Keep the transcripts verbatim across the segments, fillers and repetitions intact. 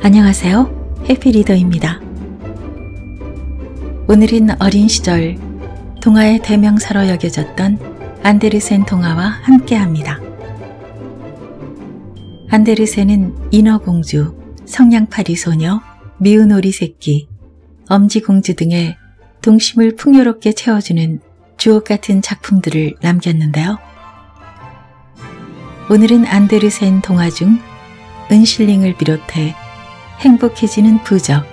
안녕하세요. 해피리더입니다. 오늘은 어린 시절 동화의 대명사로 여겨졌던 안데르센 동화와 함께합니다. 안데르센은 인어공주, 성냥팔이 소녀, 미운 오리 새끼, 엄지공주 등의 동심을 풍요롭게 채워주는 주옥같은 작품들을 남겼는데요. 오늘은 안데르센 동화 중 은 실링을 비롯해 행복해지는 부적,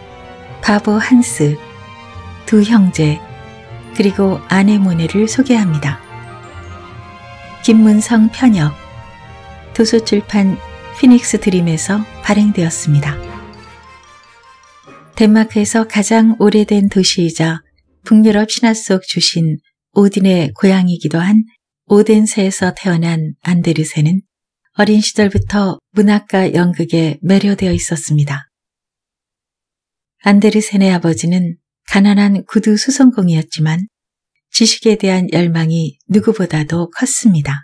바보 한스, 두 형제, 그리고 아네모네를 소개합니다. 김문성 편역, 도서출판 피닉스 드림에서 발행되었습니다. 덴마크에서 가장 오래된 도시이자 북유럽 신화 속 주신 오딘의 고향이기도 한 오덴세에서 태어난 안데르센은 어린 시절부터 문학과 연극에 매료되어 있었습니다. 안데르센의 아버지는 가난한 구두 수선공이었지만 지식에 대한 열망이 누구보다도 컸습니다.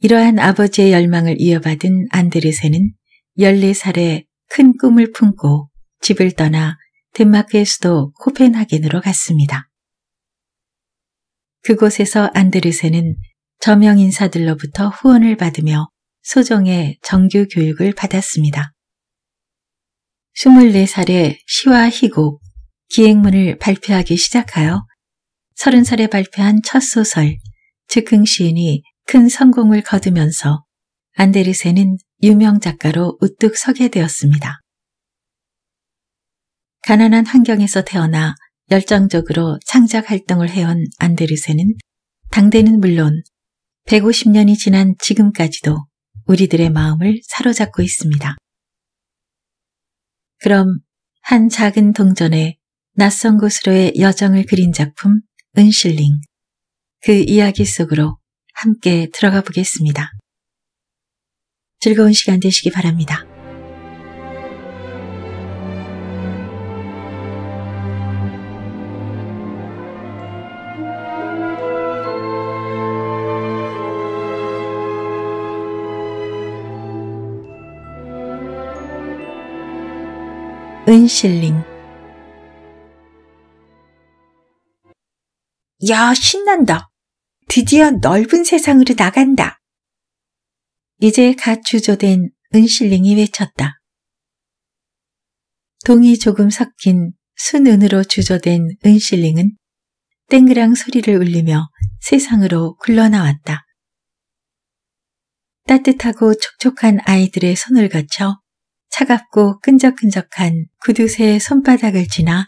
이러한 아버지의 열망을 이어받은 안데르센은 열네 살에 큰 꿈을 품고 집을 떠나 덴마크의 수도 코펜하겐으로 갔습니다. 그곳에서 안데르센은 저명 인사들로부터 후원을 받으며 소정의 정규 교육을 받았습니다. 스물네 살에 시와 희곡, 기행문을 발표하기 시작하여 서른 살에 발표한 첫 소설, 즉흥시인이 큰 성공을 거두면서 안데르센은 유명 작가로 우뚝 서게 되었습니다. 가난한 환경에서 태어나 열정적으로 창작 활동을 해온 안데르센은 당대는 물론 백오십 년이 지난 지금까지도 우리들의 마음을 사로잡고 있습니다. 그럼 한 작은 동전에 낯선 곳으로의 여정을 그린 작품 은 실링, 그 이야기 속으로 함께 들어가 보겠습니다. 즐거운 시간 되시기 바랍니다. 은 실링. 야, 신난다. 드디어 넓은 세상으로 나간다. 이제 갓 주조된 은 실링이 외쳤다. 동이 조금 섞인 순은으로 주조된 은 실링은 땡그랑 소리를 울리며 세상으로 굴러나왔다. 따뜻하고 촉촉한 아이들의 손을 거쳐 차갑고 끈적끈적한 구두쇠의 손바닥을 지나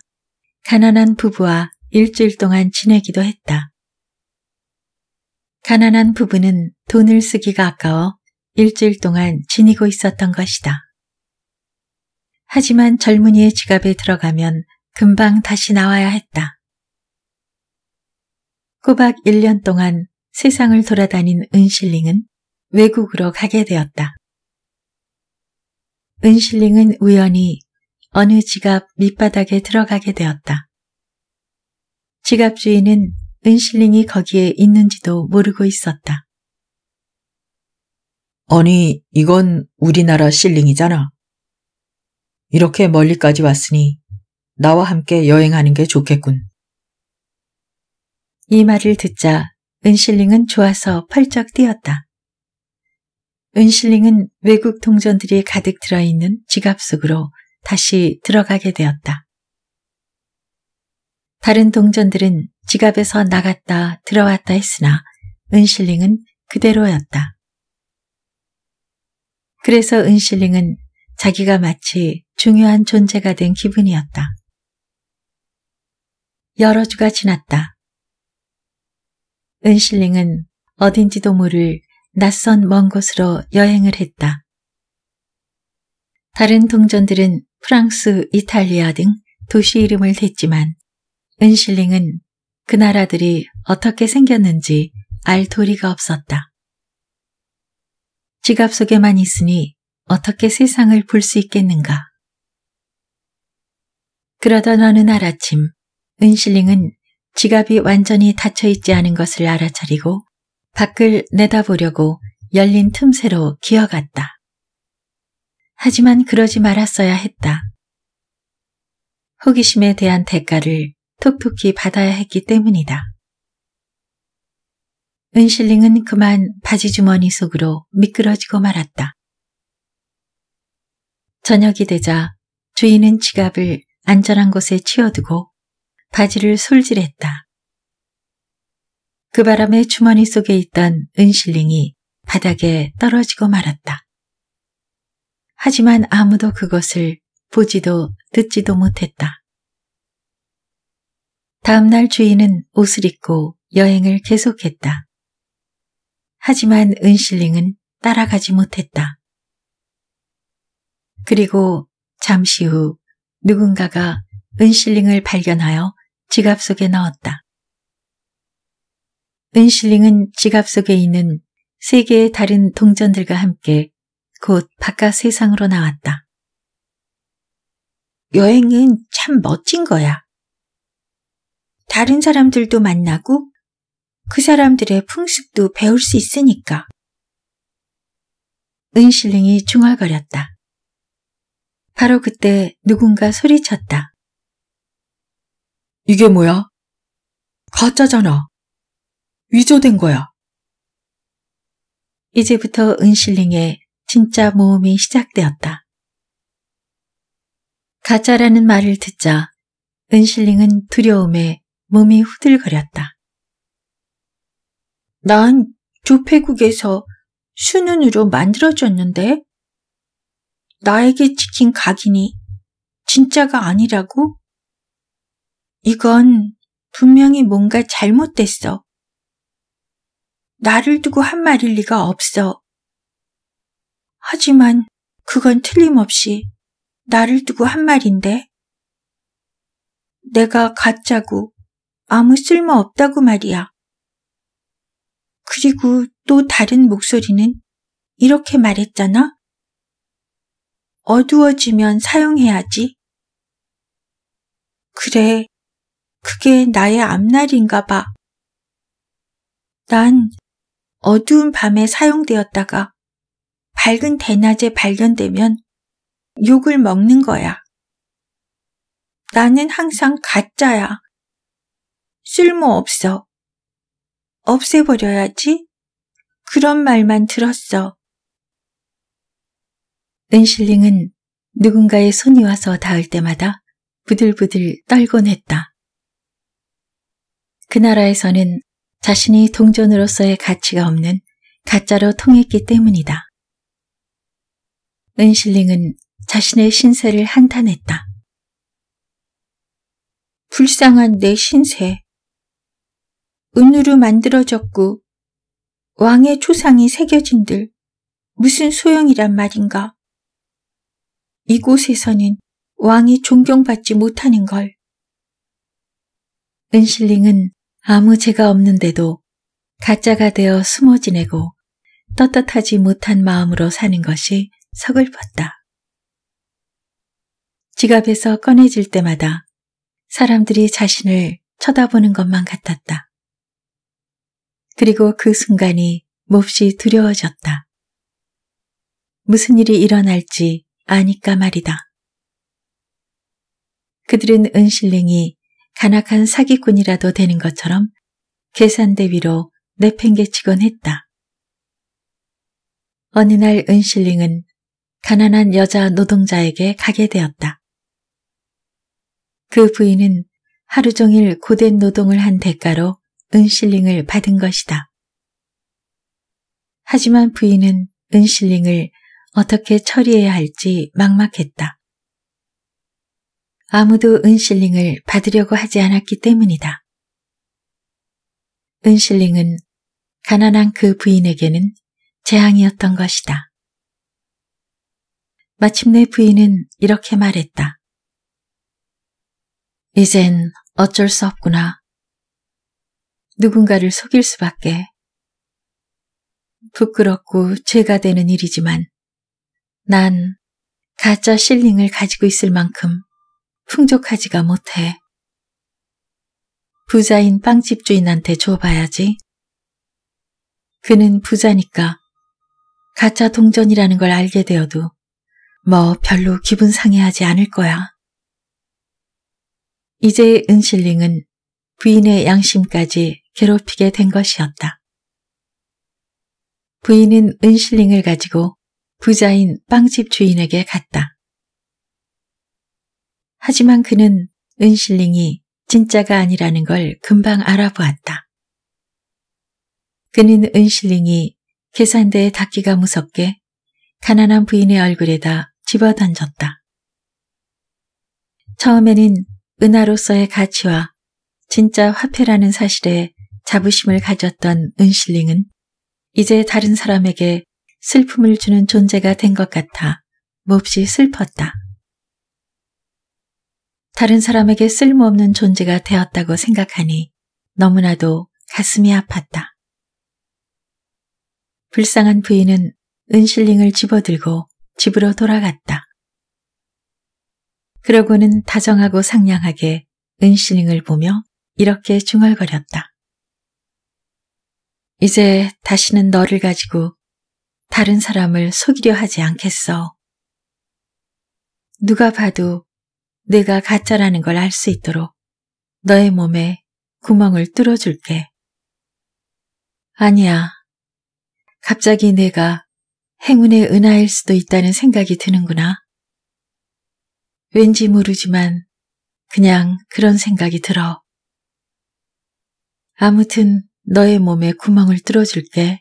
가난한 부부와 일주일 동안 지내기도 했다. 가난한 부부는 돈을 쓰기가 아까워 일주일 동안 지니고 있었던 것이다. 하지만 젊은이의 지갑에 들어가면 금방 다시 나와야 했다. 꼬박 일 년 동안 세상을 돌아다닌 은 실링은 외국으로 가게 되었다. 은 실링은 우연히 어느 지갑 밑바닥에 들어가게 되었다. 지갑 주인은 은 실링이 거기에 있는지도 모르고 있었다. 아니, 이건 우리나라 실링이잖아. 이렇게 멀리까지 왔으니 나와 함께 여행하는 게 좋겠군. 이 말을 듣자 은 실링은 좋아서 펄쩍 뛰었다. 은 실링은 외국 동전들이 가득 들어있는 지갑 속으로 다시 들어가게 되었다. 다른 동전들은 지갑에서 나갔다 들어왔다 했으나 은 실링은 그대로였다. 그래서 은 실링은 자기가 마치 중요한 존재가 된 기분이었다. 여러 주가 지났다. 은 실링은 어딘지도 모를 낯선 먼 곳으로 여행을 했다. 다른 동전들은 프랑스, 이탈리아 등 도시 이름을 댔지만 은 실링은 그 나라들이 어떻게 생겼는지 알 도리가 없었다. 지갑 속에만 있으니 어떻게 세상을 볼 수 있겠는가. 그러던 어느 날 아침, 은 실링은 지갑이 완전히 닫혀있지 않은 것을 알아차리고 밖을 내다보려고 열린 틈새로 기어갔다. 하지만 그러지 말았어야 했다. 호기심에 대한 대가를 톡톡히 받아야 했기 때문이다. 은실링은 그만 바지주머니 속으로 미끄러지고 말았다. 저녁이 되자 주인은 지갑을 안전한 곳에 치워두고 바지를 솔질했다. 그 바람에 주머니 속에 있던 은실링이 바닥에 떨어지고 말았다. 하지만 아무도 그것을 보지도 듣지도 못했다. 다음날 주인은 옷을 입고 여행을 계속했다. 하지만 은실링은 따라가지 못했다. 그리고 잠시 후 누군가가 은실링을 발견하여 지갑 속에 넣었다. 은실링은 지갑 속에 있는 세 개의 다른 동전들과 함께 곧 바깥 세상으로 나왔다. 여행은 참 멋진 거야. 다른 사람들도 만나고 그 사람들의 풍습도 배울 수 있으니까. 은실링이 중얼거렸다. 바로 그때 누군가 소리쳤다. 이게 뭐야? 가짜잖아. 위조된 거야. 이제부터 은실링의 진짜 모험이 시작되었다. 가짜라는 말을 듣자 은실링은 두려움에 몸이 후들거렸다. 난 조폐국에서 수눈으로 만들어줬는데 나에게 찍힌 각인이 진짜가 아니라고? 이건 분명히 뭔가 잘못됐어. 나를 두고 한 말일 리가 없어. 하지만 그건 틀림없이 나를 두고 한 말인데 내가 가짜고 아무 쓸모없다고 말이야. 그리고 또 다른 목소리는 이렇게 말했잖아. 어두워지면 사용해야지. 그래, 그게 나의 앞날인가 봐. 난 어두운 밤에 사용되었다가 밝은 대낮에 발견되면 욕을 먹는 거야. 나는 항상 가짜야. 쓸모없어. 없애버려야지. 그런 말만 들었어. 은실링은 누군가의 손이 와서 닿을 때마다 부들부들 떨곤 했다. 그 나라에서는 자신이 동전으로서의 가치가 없는 가짜로 통했기 때문이다. 은실링은 자신의 신세를 한탄했다. 불쌍한 내 신세. 은으로 만들어졌고 왕의 초상이 새겨진들 무슨 소용이란 말인가. 이곳에서는 왕이 존경받지 못하는 걸. 은실링은 아무 죄가 없는데도 가짜가 되어 숨어 지내고 떳떳하지 못한 마음으로 사는 것이 서글펐다. 지갑에서 꺼내질 때마다 사람들이 자신을 쳐다보는 것만 같았다. 그리고 그 순간이 몹시 두려워졌다. 무슨 일이 일어날지 아니까 말이다. 그들은 은실링이 간악한 사기꾼이라도 되는 것처럼 계산대 위로 내팽개치곤 했다. 어느 날 은실링은 가난한 여자 노동자에게 가게 되었다. 그 부인은 하루 종일 고된 노동을 한 대가로 은실링을 받은 것이다. 하지만 부인은 은실링을 어떻게 처리해야 할지 막막했다. 아무도 은실링을 받으려고 하지 않았기 때문이다. 은실링은 가난한 그 부인에게는 재앙이었던 것이다. 마침내 부인은 이렇게 말했다. 이젠 어쩔 수 없구나. 누군가를 속일 수밖에. 부끄럽고 죄가 되는 일이지만 난 가짜 실링을 가지고 있을 만큼 풍족하지가 못해. 부자인 빵집 주인한테 줘봐야지. 그는 부자니까 가짜 동전이라는 걸 알게 되어도 뭐 별로 기분 상해하지 않을 거야. 이제 은 실링은 부인의 양심까지 괴롭히게 된 것이었다. 부인은 은 실링을 가지고 부자인 빵집 주인에게 갔다. 하지만 그는 은 실링이 진짜가 아니라는 걸 금방 알아보았다. 그는 은 실링이 계산대에 닿기가 무섭게 가난한 부인의 얼굴에다 집어던졌다. 처음에는 은화로서의 가치와 진짜 화폐라는 사실에 자부심을 가졌던 은 실링은 이제 다른 사람에게 슬픔을 주는 존재가 된 것 같아 몹시 슬펐다. 다른 사람에게 쓸모없는 존재가 되었다고 생각하니 너무나도 가슴이 아팠다. 불쌍한 부인은 은 실링을 집어들고 집으로 돌아갔다. 그러고는 다정하고 상냥하게 은 실링을 보며 이렇게 중얼거렸다. 이제 다시는 너를 가지고 다른 사람을 속이려 하지 않겠어. 누가 봐도 내가 가짜라는 걸 알 수 있도록 너의 몸에 구멍을 뚫어줄게. 아니야. 갑자기 내가 행운의 은하일 수도 있다는 생각이 드는구나. 왠지 모르지만 그냥 그런 생각이 들어. 아무튼 너의 몸에 구멍을 뚫어줄게.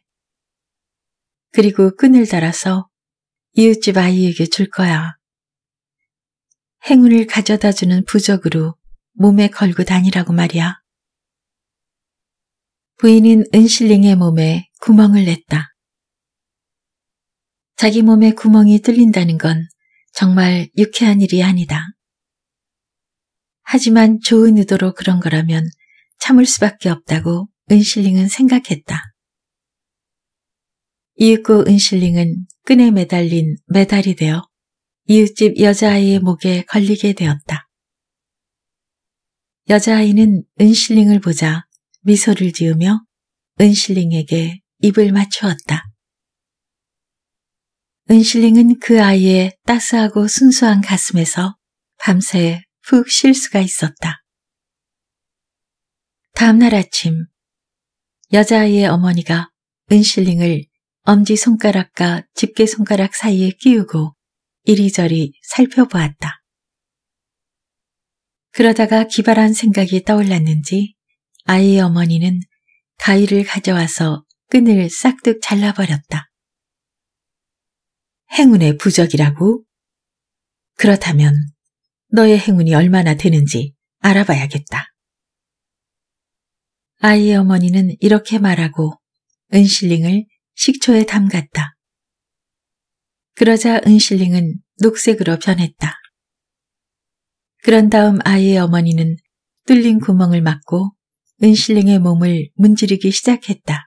그리고 끈을 달아서 이웃집 아이에게 줄 거야. 행운을 가져다주는 부적으로 몸에 걸고 다니라고 말이야. 부인은 은 실링의 몸에 구멍을 냈다. 자기 몸에 구멍이 뚫린다는 건 정말 유쾌한 일이 아니다. 하지만 좋은 의도로 그런 거라면 참을 수밖에 없다고 은 실링은 생각했다. 이윽고 은 실링은 끈에 매달린 메달이 되어 이웃집 여자아이의 목에 걸리게 되었다. 여자아이는 은 실링을 보자 미소를 지으며 은 실링에게 입을 맞추었다. 은 실링은 그 아이의 따스하고 순수한 가슴에서 밤새 푹 쉴 수가 있었다. 다음날 아침, 여자아이의 어머니가 은 실링을 엄지손가락과 집게손가락 사이에 끼우고 이리저리 살펴보았다. 그러다가 기발한 생각이 떠올랐는지 아이의 어머니는 가위를 가져와서 끈을 싹둑 잘라버렸다. 행운의 부적이라고? 그렇다면 너의 행운이 얼마나 되는지 알아봐야겠다. 아이의 어머니는 이렇게 말하고 은 실링을 식초에 담갔다. 그러자 은 실링은 녹색으로 변했다. 그런 다음 아이의 어머니는 뚫린 구멍을 막고 은 실링의 몸을 문지르기 시작했다.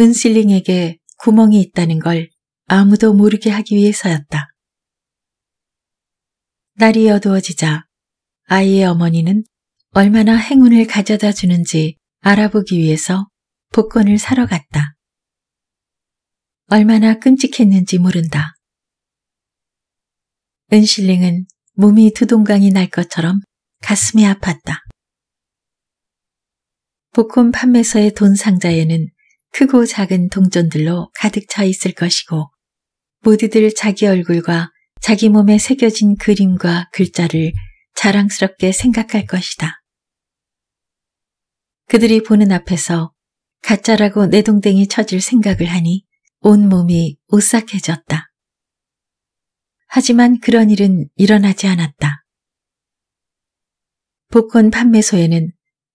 은 실링에게 구멍이 있다는 걸 아무도 모르게 하기 위해서였다. 날이 어두워지자 아이의 어머니는 얼마나 행운을 가져다 주는지 알아보기 위해서 복권을 사러 갔다. 얼마나 끔찍했는지 모른다. 은 실링은 몸이 두동강이 날 것처럼 가슴이 아팠다. 복권 판매서의 돈 상자에는 크고 작은 동전들로 가득 차 있을 것이고 모두들 자기 얼굴과 자기 몸에 새겨진 그림과 글자를 자랑스럽게 생각할 것이다. 그들이 보는 앞에서 가짜라고 내동댕이 쳐질 생각을 하니 온몸이 오싹해졌다. 하지만 그런 일은 일어나지 않았다. 복권 판매소에는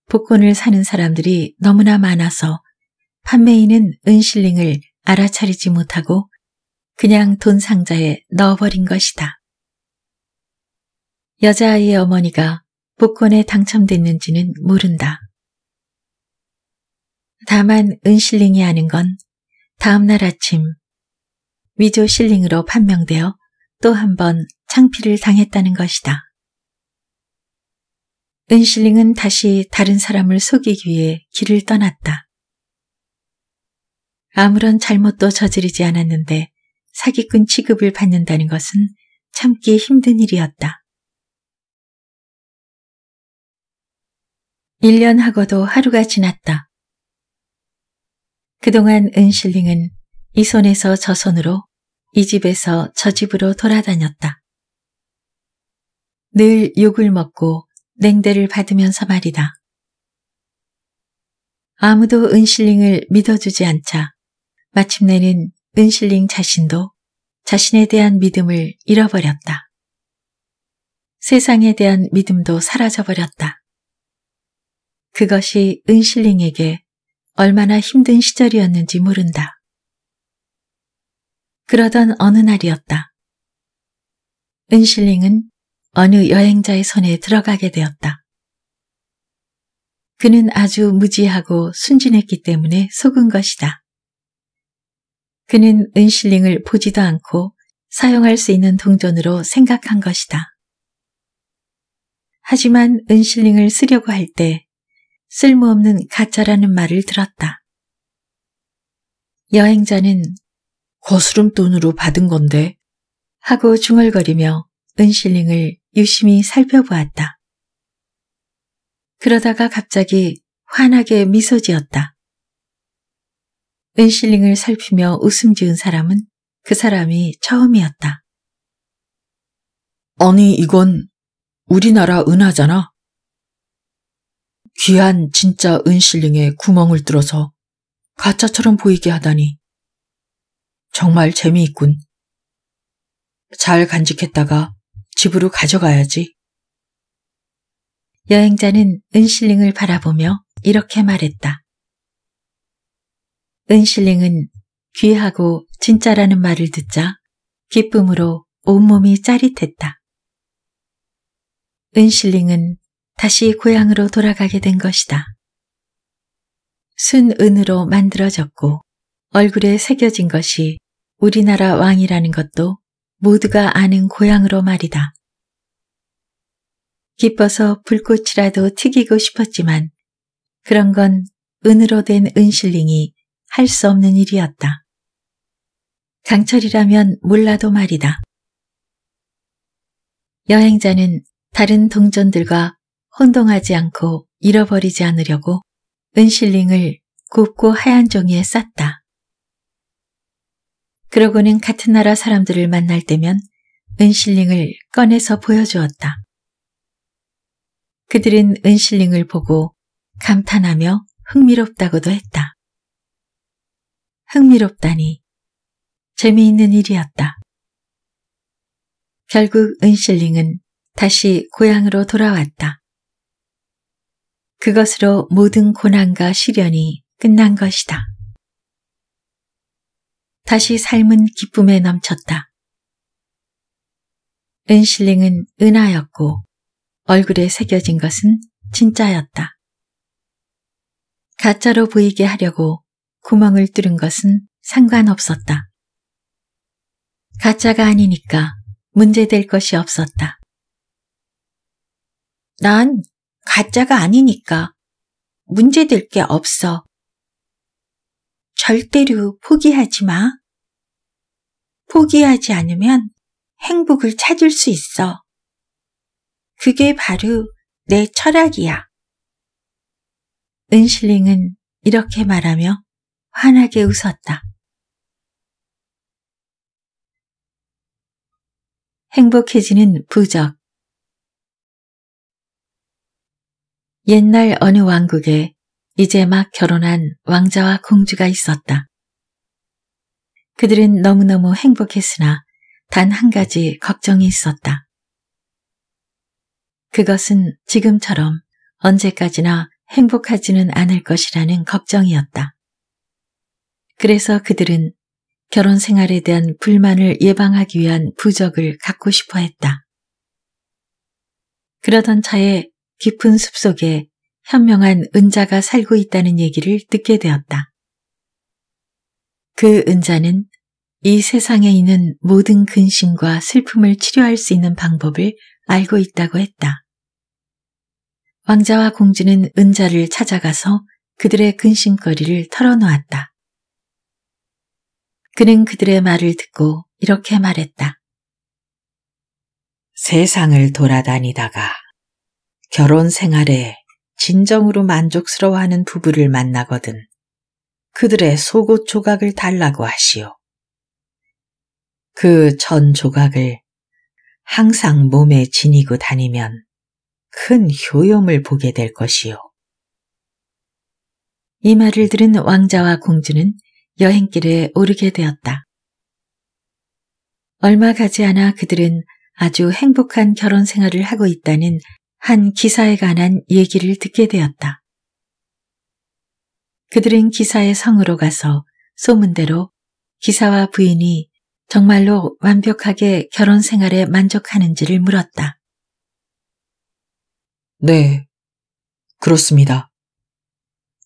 복권을 사는 사람들이 너무나 많아서 판매인은 은 실링을 알아차리지 못하고 그냥 돈 상자에 넣어버린 것이다. 여자아이의 어머니가 복권에 당첨됐는지는 모른다. 다만 은 실링이 아는 건 다음날 아침 위조 실링으로 판명되어 또 한 번 창피를 당했다는 것이다. 은 실링은 다시 다른 사람을 속이기 위해 길을 떠났다. 아무런 잘못도 저지르지 않았는데 사기꾼 취급을 받는다는 것은 참기 힘든 일이었다. 일 년 하고도 하루가 지났다. 그동안 은 실링은 이 손에서 저 손으로, 이 집에서 저 집으로 돌아다녔다. 늘 욕을 먹고 냉대를 받으면서 말이다. 아무도 은 실링을 믿어주지 않자 마침내는 은 실링 자신도 자신에 대한 믿음을 잃어버렸다. 세상에 대한 믿음도 사라져버렸다. 그것이 은 실링에게 얼마나 힘든 시절이었는지 모른다. 그러던 어느 날이었다. 은 실링은 어느 여행자의 손에 들어가게 되었다. 그는 아주 무지하고 순진했기 때문에 속은 것이다. 그는 은 실링을 보지도 않고 사용할 수 있는 동전으로 생각한 것이다. 하지만 은 실링을 쓰려고 할 때 쓸모없는 가짜라는 말을 들었다. 여행자는 거스름 돈으로 받은 건데 하고 중얼거리며 은 실링을 유심히 살펴보았다. 그러다가 갑자기 환하게 미소 지었다. 은 실링을 살피며 웃음 지은 사람은 그 사람이 처음이었다. 아니 이건 우리나라 은하잖아. 귀한 진짜 은 실링에 구멍을 뚫어서 가짜처럼 보이게 하다니. 정말 재미있군. 잘 간직했다가 집으로 가져가야지. 여행자는 은 실링을 바라보며 이렇게 말했다. 은 실링은 귀하고 진짜라는 말을 듣자 기쁨으로 온몸이 짜릿했다. 은 실링은 다시 고향으로 돌아가게 된 것이다. 순은으로 만들어졌고 얼굴에 새겨진 것이 우리나라 왕이라는 것도 모두가 아는 고향으로 말이다. 기뻐서 불꽃이라도 튀기고 싶었지만 그런 건 은으로 된 은실링이 할 수 없는 일이었다. 강철이라면 몰라도 말이다. 여행자는 다른 동전들과 혼동하지 않고 잃어버리지 않으려고 은실링을 곱고 하얀 종이에 쌌다. 그러고는 같은 나라 사람들을 만날 때면 은실링을 꺼내서 보여주었다. 그들은 은실링을 보고 감탄하며 흥미롭다고도 했다. 흥미롭다니 재미있는 일이었다. 결국 은실링은 다시 고향으로 돌아왔다. 그것으로 모든 고난과 시련이 끝난 것이다. 다시 삶은 기쁨에 넘쳤다. 은 실링은 은하였고 얼굴에 새겨진 것은 진짜였다. 가짜로 보이게 하려고 구멍을 뚫은 것은 상관없었다. 가짜가 아니니까 문제될 것이 없었다. 난 가짜가 아니니까 문제될 게 없어. 절대로 포기하지 마. 포기하지 않으면 행복을 찾을 수 있어. 그게 바로 내 철학이야. 은 실링은 이렇게 말하며 환하게 웃었다. 행복해지는 부적. 옛날 어느 왕국에 이제 막 결혼한 왕자와 공주가 있었다. 그들은 너무너무 행복했으나 단 한 가지 걱정이 있었다. 그것은 지금처럼 언제까지나 행복하지는 않을 것이라는 걱정이었다. 그래서 그들은 결혼 생활에 대한 불만을 예방하기 위한 부적을 갖고 싶어 했다. 그러던 차에 깊은 숲속에 현명한 은자가 살고 있다는 얘기를 듣게 되었다. 그 은자는 이 세상에 있는 모든 근심과 슬픔을 치료할 수 있는 방법을 알고 있다고 했다. 왕자와 공주는 은자를 찾아가서 그들의 근심거리를 털어놓았다. 그는 그들의 말을 듣고 이렇게 말했다. 세상을 돌아다니다가 결혼 생활에 진정으로 만족스러워하는 부부를 만나거든 그들의 속옷 조각을 달라고 하시오. 그 전 조각을 항상 몸에 지니고 다니면 큰 효용을 보게 될 것이오. 이 말을 들은 왕자와 공주는 여행길에 오르게 되었다. 얼마 가지 않아 그들은 아주 행복한 결혼 생활을 하고 있다는 한 기사에 관한 얘기를 듣게 되었다. 그들은 기사의 성으로 가서 소문대로 기사와 부인이 정말로 완벽하게 결혼 생활에 만족하는지를 물었다. 네, 그렇습니다.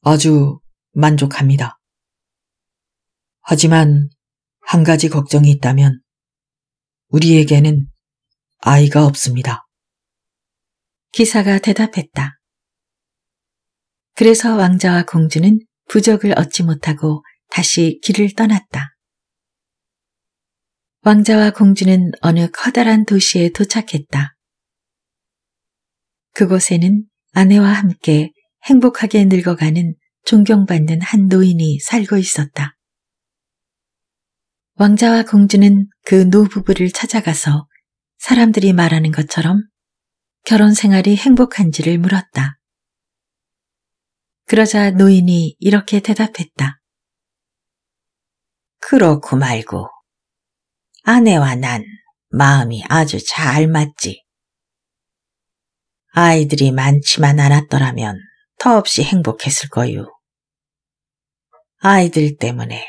아주 만족합니다. 하지만 한 가지 걱정이 있다면 우리에게는 아이가 없습니다. 기사가 대답했다. 그래서 왕자와 공주는 부적을 얻지 못하고 다시 길을 떠났다. 왕자와 공주는 어느 커다란 도시에 도착했다. 그곳에는 아내와 함께 행복하게 늙어가는 존경받는 한 노인이 살고 있었다. 왕자와 공주는 그 노부부를 찾아가서 사람들이 말하는 것처럼 결혼 생활이 행복한지를 물었다. 그러자 노인이 이렇게 대답했다. 그렇고 말고 아내와 난 마음이 아주 잘 맞지. 아이들이 많지만 않았더라면 더없이 행복했을 거요. 아이들 때문에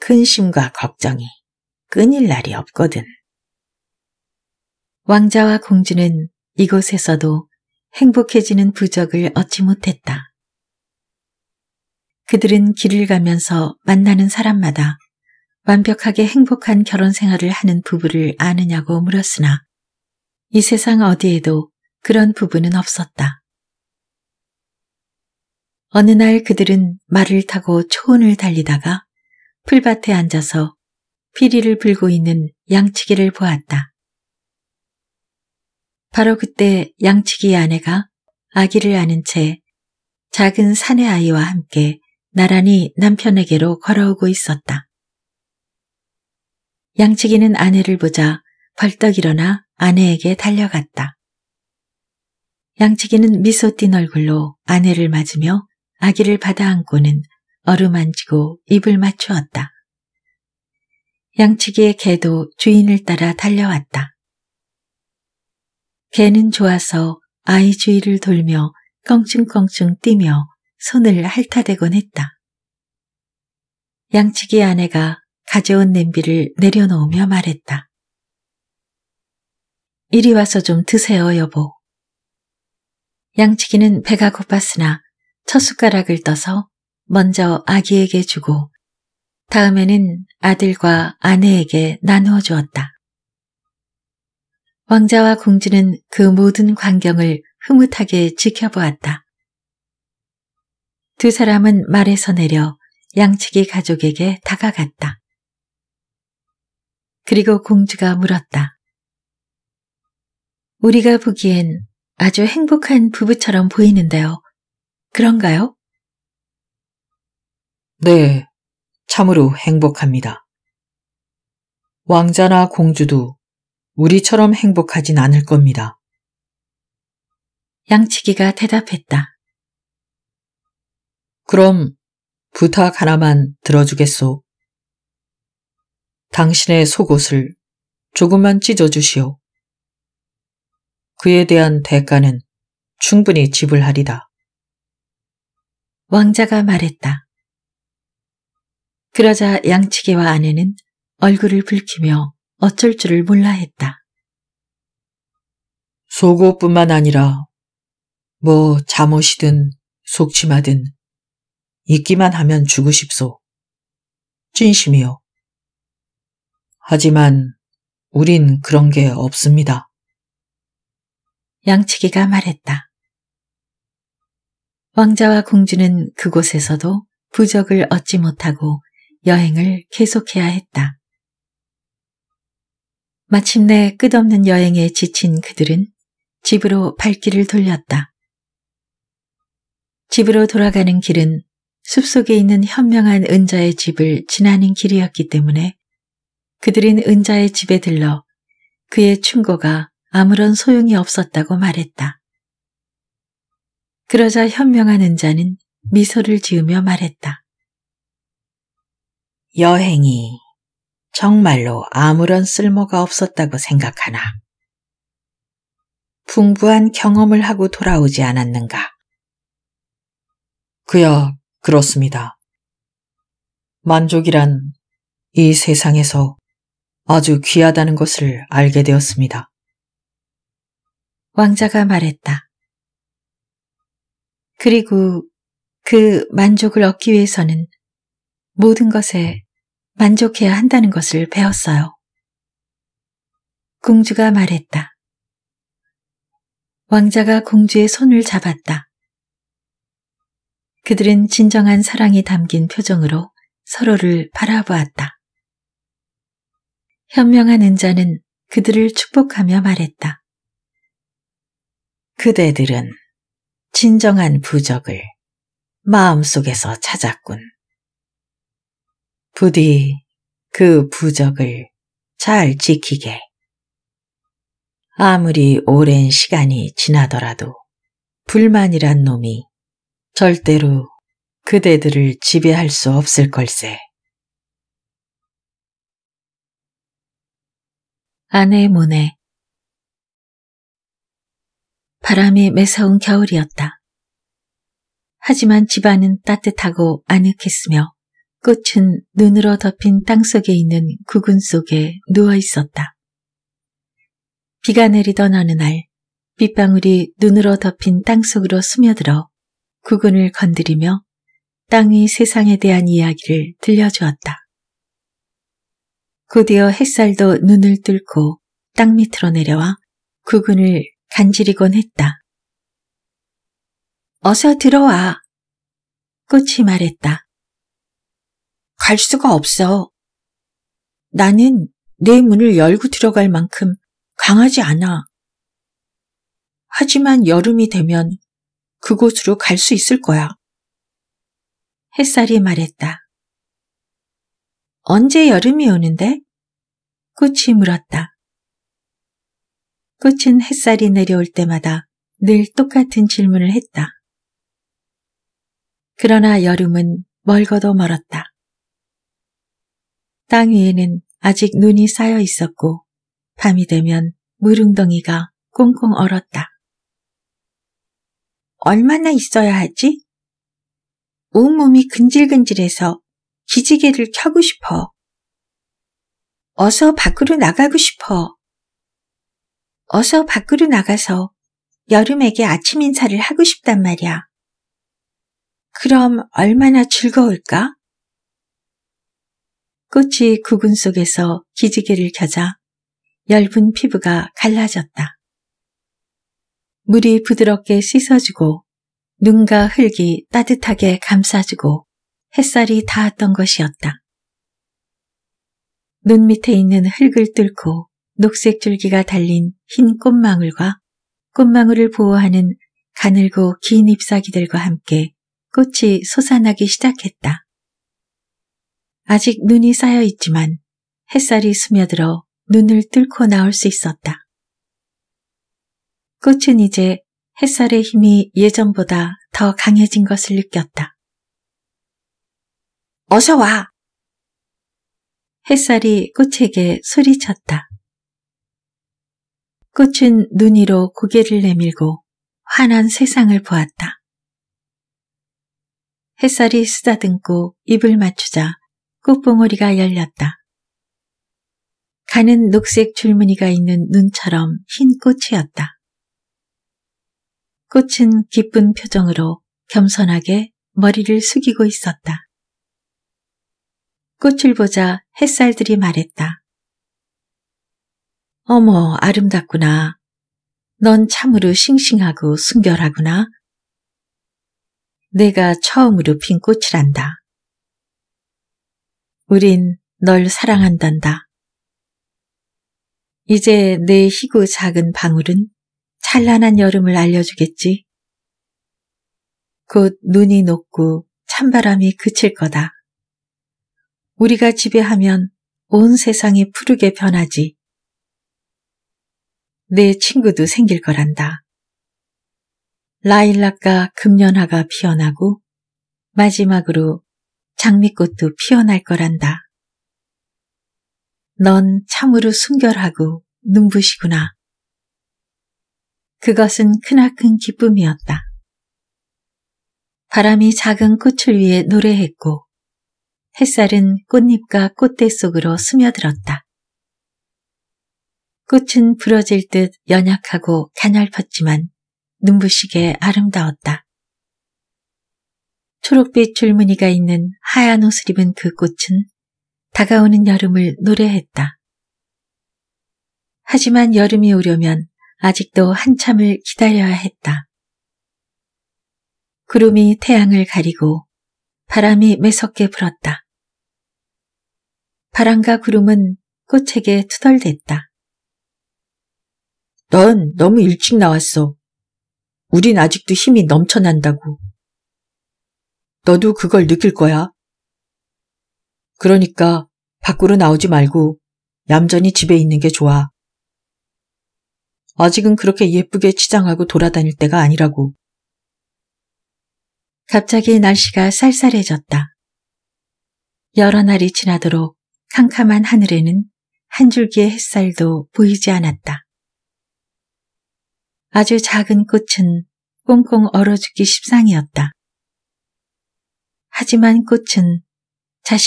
근심과 걱정이 끊일 날이 없거든. 왕자와 공주는 이곳에서도 행복해지는 부적을 얻지 못했다. 그들은 길을 가면서 만나는 사람마다 완벽하게 행복한 결혼 생활을 하는 부부를 아느냐고 물었으나 이 세상 어디에도 그런 부부는 없었다. 어느 날 그들은 말을 타고 초원을 달리다가 풀밭에 앉아서 피리를 불고 있는 양치기를 보았다. 바로 그때 양치기의 아내가 아기를 안은 채 작은 사내 아이와 함께 나란히 남편에게로 걸어오고 있었다. 양치기는 아내를 보자 벌떡 일어나 아내에게 달려갔다. 양치기는 미소 띤 얼굴로 아내를 맞으며 아기를 받아안고는 어루만지고 입을 맞추었다. 양치기의 개도 주인을 따라 달려왔다. 개는 좋아서 아이 주위를 돌며 껑충껑충 뛰며 손을 핥아대곤 했다. 양치기 아내가 가져온 냄비를 내려놓으며 말했다. 이리 와서 좀 드세요, 여보. 양치기는 배가 고팠으나 첫 숟가락을 떠서 먼저 아기에게 주고 다음에는 아들과 아내에게 나누어 주었다. 왕자와 공주는 그 모든 광경을 흐뭇하게 지켜보았다. 두 사람은 말에서 내려 양치기 가족에게 다가갔다. 그리고 공주가 물었다. 우리가 보기엔 아주 행복한 부부처럼 보이는데요. 그런가요? 네, 참으로 행복합니다. 왕자나 공주도 우리처럼 행복하진 않을 겁니다. 양치기가 대답했다. 그럼 부탁 하나만 들어주겠소. 당신의 속옷을 조금만 찢어주시오. 그에 대한 대가는 충분히 지불하리다. 왕자가 말했다. 그러자 양치기와 아내는 얼굴을 붉히며 어쩔 줄을 몰라 했다. 속옷뿐만 아니라 뭐 잠옷이든 속치마든 입기만 하면 주고 싶소. 진심이요. 하지만 우린 그런 게 없습니다. 양치기가 말했다. 왕자와 공주는 그곳에서도 부적을 얻지 못하고 여행을 계속해야 했다. 마침내 끝없는 여행에 지친 그들은 집으로 발길을 돌렸다. 집으로 돌아가는 길은 숲속에 있는 현명한 은자의 집을 지나는 길이었기 때문에 그들은 은자의 집에 들러 그의 충고가 아무런 소용이 없었다고 말했다. 그러자 현명한 은자는 미소를 지으며 말했다. 여행이 정말로 아무런 쓸모가 없었다고 생각하나? 풍부한 경험을 하고 돌아오지 않았는가? 그야 그렇습니다. 만족이란 이 세상에서 아주 귀하다는 것을 알게 되었습니다. 왕자가 말했다. 그리고 그 만족을 얻기 위해서는 모든 것에 만족해야 한다는 것을 배웠어요. 공주가 말했다. 왕자가 공주의 손을 잡았다. 그들은 진정한 사랑이 담긴 표정으로 서로를 바라보았다. 현명한 은자는 그들을 축복하며 말했다. 그대들은 진정한 부적을 마음속에서 찾았군. 부디 그 부적을 잘 지키게. 아무리 오랜 시간이 지나더라도 불만이란 놈이 절대로 그대들을 지배할 수 없을 걸세. 아네모네. 바람이 매서운 겨울이었다. 하지만 집안은 따뜻하고 아늑했으며 꽃은 눈으로 덮인 땅속에 있는 구근 속에 누워있었다. 비가 내리던 어느 날 빗방울이 눈으로 덮인 땅속으로 스며들어 구근을 건드리며 땅의 세상에 대한 이야기를 들려주었다. 곧이어 햇살도 눈을 뚫고 땅 밑으로 내려와 구근을 간지리곤 했다. 어서 들어와. 꽃이 말했다. 갈 수가 없어. 나는 내 문을 열고 들어갈 만큼 강하지 않아. 하지만 여름이 되면 그곳으로 갈 수 있을 거야. 햇살이 말했다. 언제 여름이 오는데? 꽃이 물었다. 꽃은 햇살이 내려올 때마다 늘 똑같은 질문을 했다. 그러나 여름은 멀고도 멀었다. 땅 위에는 아직 눈이 쌓여 있었고 밤이 되면 물웅덩이가 꽁꽁 얼었다. 얼마나 있어야 하지? 온몸이 근질근질해서 기지개를 켜고 싶어. 어서 밖으로 나가고 싶어. 어서 밖으로 나가서 여름에게 아침 인사를 하고 싶단 말이야. 그럼 얼마나 즐거울까? 꽃이 구근 속에서 기지개를 켜자 엷은 피부가 갈라졌다. 물이 부드럽게 씻어주고 눈과 흙이 따뜻하게 감싸주고 햇살이 닿았던 것이었다. 눈 밑에 있는 흙을 뚫고 녹색 줄기가 달린 흰 꽃망울과 꽃망울을 보호하는 가늘고 긴 잎사귀들과 함께 꽃이 솟아나기 시작했다. 아직 눈이 쌓여 있지만 햇살이 스며들어 눈을 뚫고 나올 수 있었다. 꽃은 이제 햇살의 힘이 예전보다 더 강해진 것을 느꼈다. 어서 와! 햇살이 꽃에게 소리쳤다. 꽃은 눈 위로 고개를 내밀고 환한 세상을 보았다. 햇살이 쓰다듬고 입을 맞추자 꽃봉오리가 열렸다. 가는 녹색 줄무늬가 있는 눈처럼 흰 꽃이었다. 꽃은 기쁜 표정으로 겸손하게 머리를 숙이고 있었다. 꽃을 보자 햇살들이 말했다. 어머, 아름답구나. 넌 참으로 싱싱하고 순결하구나. 내가 처음으로 핀 꽃이란다. 우린 널 사랑한단다. 이제 내 희고 작은 방울은 찬란한 여름을 알려주겠지. 곧 눈이 녹고 찬바람이 그칠 거다. 우리가 지배하면 온 세상이 푸르게 변하지. 내 친구도 생길 거란다. 라일락과 금년화가 피어나고 마지막으로 장미꽃도 피어날 거란다. 넌 참으로 순결하고 눈부시구나. 그것은 크나큰 기쁨이었다. 바람이 작은 꽃을 위해 노래했고 햇살은 꽃잎과 꽃대 속으로 스며들었다. 꽃은 부러질 듯 연약하고 가냘팠지만 눈부시게 아름다웠다. 초록빛 줄무늬가 있는 하얀 옷을 입은 그 꽃은 다가오는 여름을 노래했다. 하지만 여름이 오려면 아직도 한참을 기다려야 했다. 구름이 태양을 가리고 바람이 매섭게 불었다. 바람과 구름은 꽃에게 투덜댔다. 넌 너무 일찍 나왔어. 우린 아직도 힘이 넘쳐난다고. 너도 그걸 느낄 거야. 그러니까 밖으로 나오지 말고 얌전히 집에 있는 게 좋아. 아직은 그렇게 예쁘게 치장하고 돌아다닐 때가 아니라고. 갑자기 날씨가 쌀쌀해졌다. 여러 날이 지나도록 캄캄한 하늘에는 한 줄기의 햇살도 보이지 않았다. 아주 작은 꽃은 꽁꽁 얼어 죽기 십상이었다. 하지만 꽃은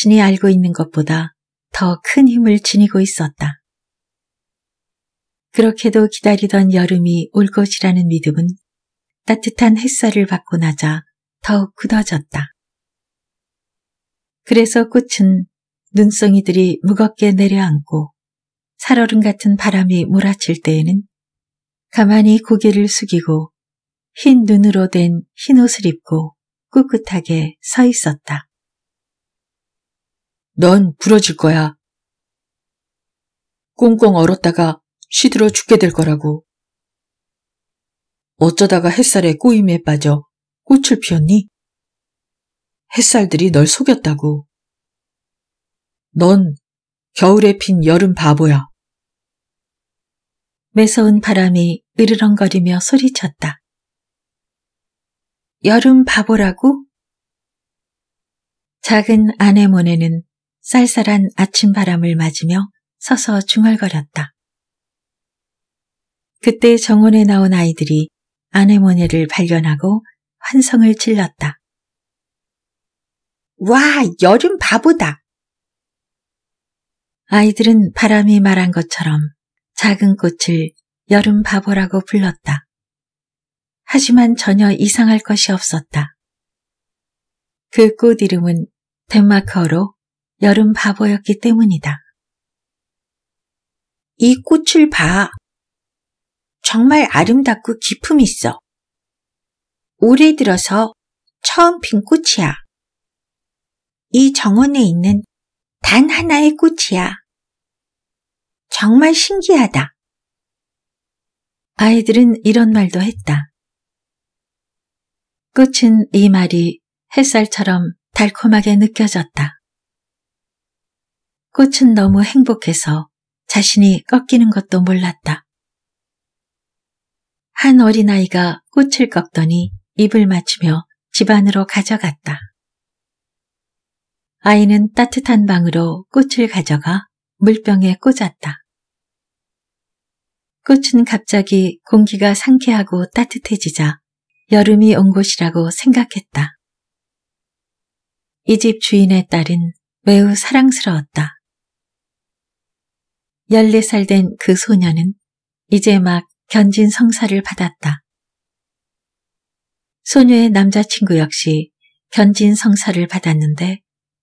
자신이 알고 있는 것보다 더 큰 힘을 지니고 있었다. 그렇게도 기다리던 여름이 올 것이라는 믿음은 따뜻한 햇살을 받고 나자 더욱 굳어졌다. 그래서 꽃은 눈송이들이 무겁게 내려앉고 살얼음 같은 바람이 몰아칠 때에는 가만히 고개를 숙이고 흰 눈으로 된 흰 옷을 입고 꿋꿋하게 서 있었다. 넌 부러질 거야. 꽁꽁 얼었다가 시들어 죽게 될 거라고. 어쩌다가 햇살에 꼬임에 빠져 꽃을 피웠니? 햇살들이 널 속였다고. 넌 겨울에 핀 여름 바보야. 매서운 바람이 으르렁거리며 소리쳤다. 여름 바보라고? 작은 아네모네는 쌀쌀한 아침 바람을 맞으며 서서 중얼거렸다. 그때 정원에 나온 아이들이 아네모네를 발견하고 환성을 질렀다. 와, 여름 바보다! 아이들은 바람이 말한 것처럼 작은 꽃을 여름 바보라고 불렀다. 하지만 전혀 이상할 것이 없었다. 그 꽃 이름은 덴마크어로 여름 바보였기 때문이다. 이 꽃을 봐. 정말 아름답고 기품 있어. 올해 들어서 처음 핀 꽃이야. 이 정원에 있는 단 하나의 꽃이야. 정말 신기하다. 아이들은 이런 말도 했다. 꽃은 이 말이 햇살처럼 달콤하게 느껴졌다. 꽃은 너무 행복해서 자신이 꺾이는 것도 몰랐다. 한 어린아이가 꽃을 꺾더니 입을 맞추며 집 안으로 가져갔다. 아이는 따뜻한 방으로 꽃을 가져가 물병에 꽂았다. 꽃은 갑자기 공기가 상쾌하고 따뜻해지자 여름이 온 곳이라고 생각했다. 이 집 주인의 딸은 매우 사랑스러웠다. 열네 살 된 그 소녀는 이제 막 견진 성사를 받았다. 소녀의 남자친구 역시 견진 성사를 받았는데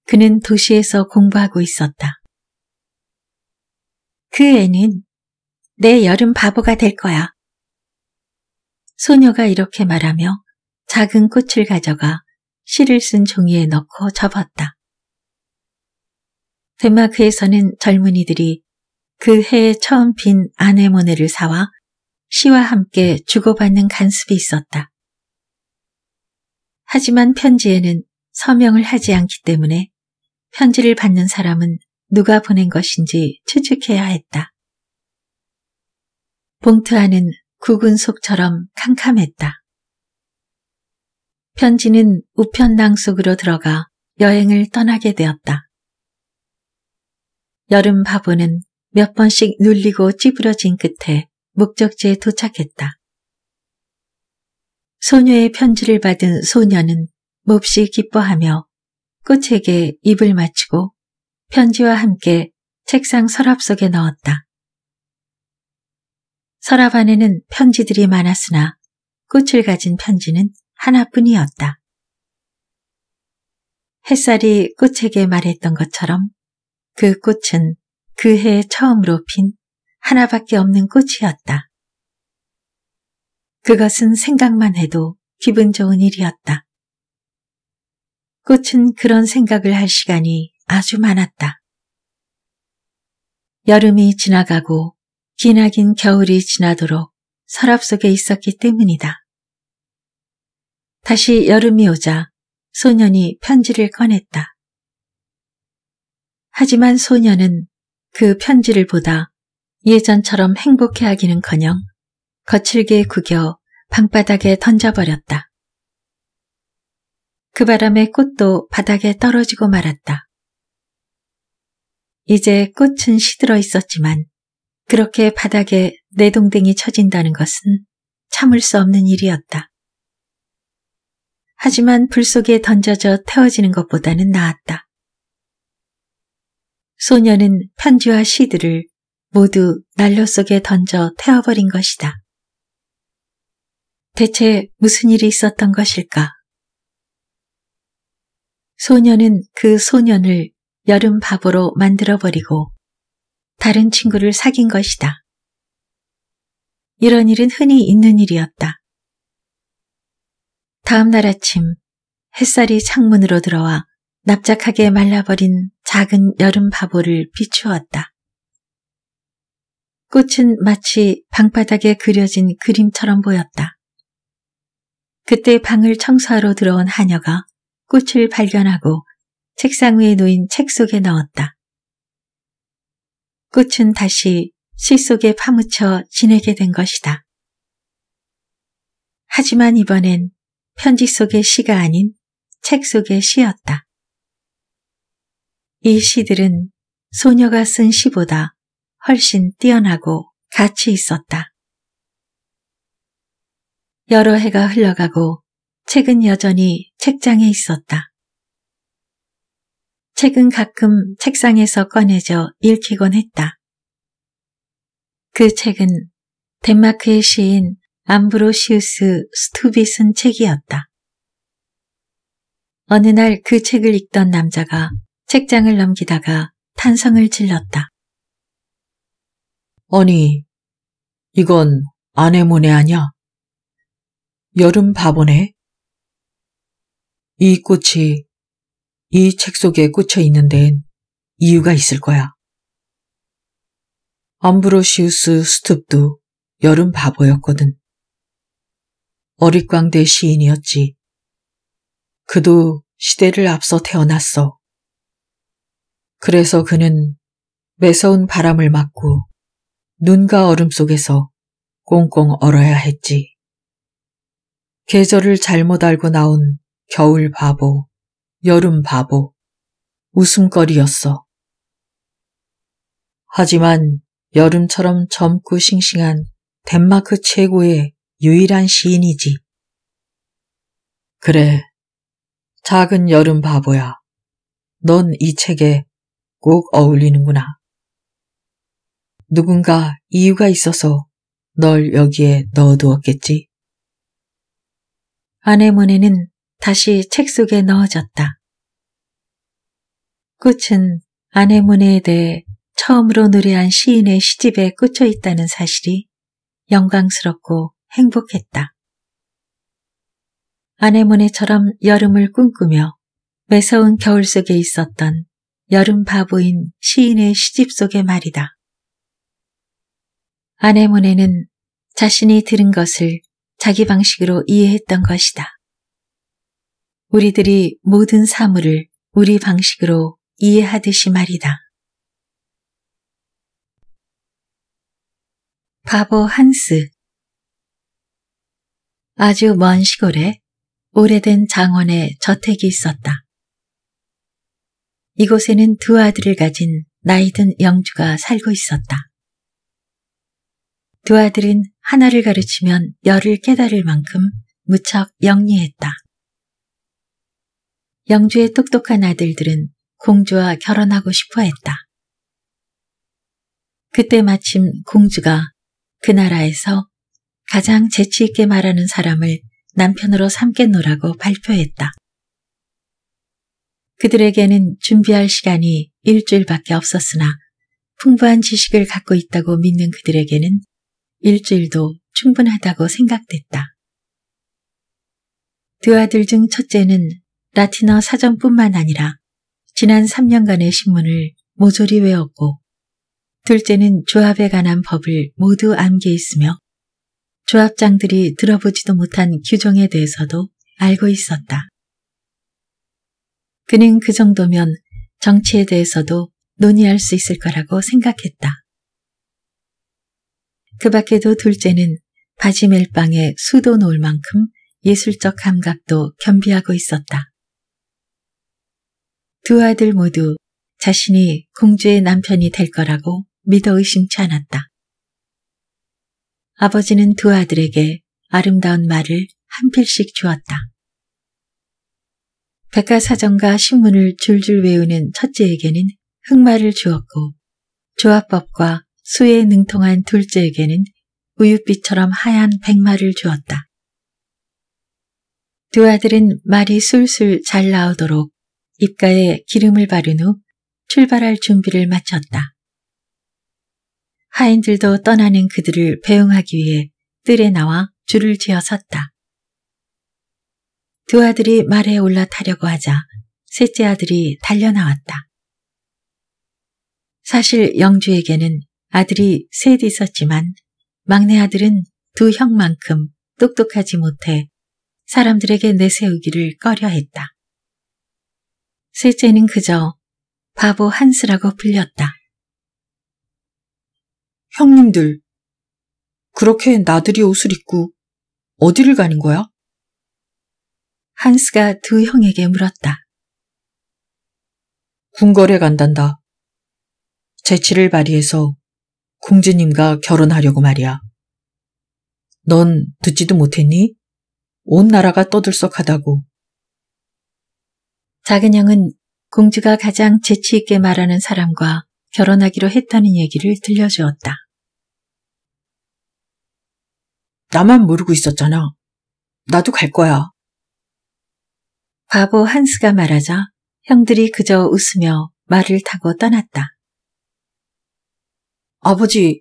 그는 도시에서 공부하고 있었다. 그 애는 내 여름 바보가 될 거야. 소녀가 이렇게 말하며 작은 꽃을 가져가 실을 쓴 종이에 넣고 접었다. 덴마크에서는 젊은이들이 그 해에 처음 핀 아네모네를 사와 시와 함께 주고받는 간습이 있었다. 하지만 편지에는 서명을 하지 않기 때문에 편지를 받는 사람은 누가 보낸 것인지 추측해야 했다. 봉투 안은 구근 속처럼 캄캄했다. 편지는 우편당 속으로 들어가 여행을 떠나게 되었다. 여름 바보는 몇 번씩 눌리고 찌부러진 끝에 목적지에 도착했다. 소녀의 편지를 받은 소녀는 몹시 기뻐하며 꽃에게 입을 맞추고 편지와 함께 책상 서랍 속에 넣었다. 서랍 안에는 편지들이 많았으나 꽃을 가진 편지는 하나뿐이었다. 햇살이 꽃에게 말했던 것처럼 그 꽃은 그 해에 처음으로 핀 하나밖에 없는 꽃이었다. 그것은 생각만 해도 기분 좋은 일이었다. 꽃은 그런 생각을 할 시간이 아주 많았다. 여름이 지나가고 기나긴 겨울이 지나도록 서랍 속에 있었기 때문이다. 다시 여름이 오자 소년이 편지를 꺼냈다. 하지만 소년은 그 편지를 보다 예전처럼 행복해하기는커녕 거칠게 구겨 방바닥에 던져버렸다. 그 바람에 꽃도 바닥에 떨어지고 말았다. 이제 꽃은 시들어 있었지만 그렇게 바닥에 내동댕이 쳐진다는 것은 참을 수 없는 일이었다. 하지만 불 속에 던져져 태워지는 것보다는 나았다. 소녀는 편지와 시들을 모두 난로 속에 던져 태워버린 것이다. 대체 무슨 일이 있었던 것일까? 소녀는 그 소년을 여름 바보로 만들어버리고 다른 친구를 사귄 것이다. 이런 일은 흔히 있는 일이었다. 다음 날 아침 햇살이 창문으로 들어와 납작하게 말라버린 작은 여름 바보를 비추었다. 꽃은 마치 방바닥에 그려진 그림처럼 보였다. 그때 방을 청소하러 들어온 하녀가 꽃을 발견하고 책상 위에 놓인 책 속에 넣었다. 꽃은 다시 시 속에 파묻혀 지내게 된 것이다. 하지만 이번엔 편지 속의 시가 아닌 책 속의 시였다. 이 시들은 소녀가 쓴 시보다 훨씬 뛰어나고 가치 있었다. 여러 해가 흘러가고 책은 여전히 책장에 있었다. 책은 가끔 책상에서 꺼내져 읽히곤 했다. 그 책은 덴마크의 시인 암브로시우스 스투비슨 책이었다. 어느 날 그 책을 읽던 남자가 책장을 넘기다가 탄성을 질렀다. 아니, 이건 아네모네 아냐? 여름 바보네? 이 꽃이 이 책 속에 꽂혀 있는 데엔 이유가 있을 거야. 암브로시우스 스투비슨도 여름 바보였거든. 어릿광대 시인이었지. 그도 시대를 앞서 태어났어. 그래서 그는 매서운 바람을 맞고 눈과 얼음 속에서 꽁꽁 얼어야 했지. 계절을 잘못 알고 나온 겨울 바보, 여름 바보, 웃음거리였어. 하지만 여름처럼 젊고 싱싱한 덴마크 최고의 유일한 시인이지. 그래, 작은 여름 바보야. 넌 이 책에 꼭 어울리는구나. 누군가 이유가 있어서 널 여기에 넣어두었겠지. 아네모네는 다시 책 속에 넣어졌다. 꽃은 아네모네에 대해 처음으로 노래한 시인의 시집에 꽂혀 있다는 사실이 영광스럽고 행복했다. 아네모네처럼 여름을 꿈꾸며 매서운 겨울 속에 있었던 여름 바보인 시인의 시집 속에 말이다. 아네모네는 자신이 들은 것을 자기 방식으로 이해했던 것이다. 우리들이 모든 사물을 우리 방식으로 이해하듯이 말이다. 바보 한스. 아주 먼 시골에 오래된 장원의 저택이 있었다. 이곳에는 두 아들을 가진 나이든 영주가 살고 있었다. 두 아들은 하나를 가르치면 열을 깨달을 만큼 무척 영리했다. 영주의 똑똑한 아들들은 공주와 결혼하고 싶어 했다. 그때 마침 공주가 그 나라에서 가장 재치 있게 말하는 사람을 남편으로 삼겠노라고 발표했다. 그들에게는 준비할 시간이 일주일밖에 없었으나 풍부한 지식을 갖고 있다고 믿는 그들에게는 일주일도 충분하다고 생각됐다. 두 아들 중 첫째는 라틴어 사전뿐만 아니라 지난 삼 년간의 신문을 모조리 외웠고, 둘째는 조합에 관한 법을 모두 암기했으며 조합장들이 들어보지도 못한 규정에 대해서도 알고 있었다. 그는 그 정도면 정치에 대해서도 논의할 수 있을 거라고 생각했다. 그 밖에도 둘째는 바지 멜빵에 수도 놓을 만큼 예술적 감각도 겸비하고 있었다. 두 아들 모두 자신이 공주의 남편이 될 거라고 믿어 의심치 않았다. 아버지는 두 아들에게 아름다운 말을 한 필씩 주었다. 백과사전과 신문을 줄줄 외우는 첫째에게는 흑말을 주었고, 조합법과 수에 능통한 둘째에게는 우윳빛처럼 하얀 백말을 주었다. 두 아들은 말이 술술 잘 나오도록 입가에 기름을 바른 후 출발할 준비를 마쳤다. 하인들도 떠나는 그들을 배웅하기 위해 뜰에 나와 줄을 지어 섰다. 두 아들이 말에 올라타려고 하자 셋째 아들이 달려나왔다. 사실 영주에게는 아들이 셋 있었지만 막내 아들은 두 형만큼 똑똑하지 못해 사람들에게 내세우기를 꺼려했다. 셋째는 그저 바보 한스라고 불렸다. 형님들, 그렇게 나들이 옷을 입고 어디를 가는 거야? 한스가 두 형에게 물었다. 궁궐에 간단다. 재치를 발휘해서 공주님과 결혼하려고 말이야. 넌 듣지도 못했니? 온 나라가 떠들썩하다고. 작은 형은 공주가 가장 재치 있게 말하는 사람과 결혼하기로 했다는 얘기를 들려주었다. 나만 모르고 있었잖아. 나도 갈 거야. 바보 한스가 말하자 형들이 그저 웃으며 말을 타고 떠났다. 아버지,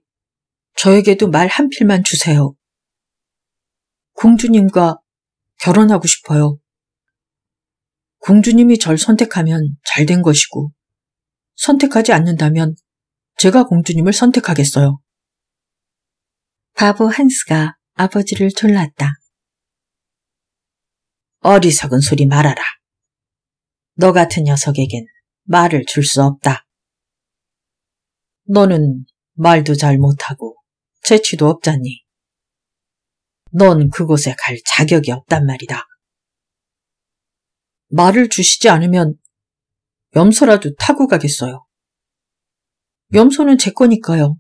저에게도 말 한 필만 주세요. 공주님과 결혼하고 싶어요. 공주님이 절 선택하면 잘 된 것이고, 선택하지 않는다면 제가 공주님을 선택하겠어요. 바보 한스가 아버지를 졸랐다. 어리석은 소리 말아라. 너 같은 녀석에겐 말을 줄 수 없다. 너는 말도 잘 못하고 재치도 없잖니. 넌 그곳에 갈 자격이 없단 말이다. 말을 주시지 않으면 염소라도 타고 가겠어요. 염소는 제 거니까요.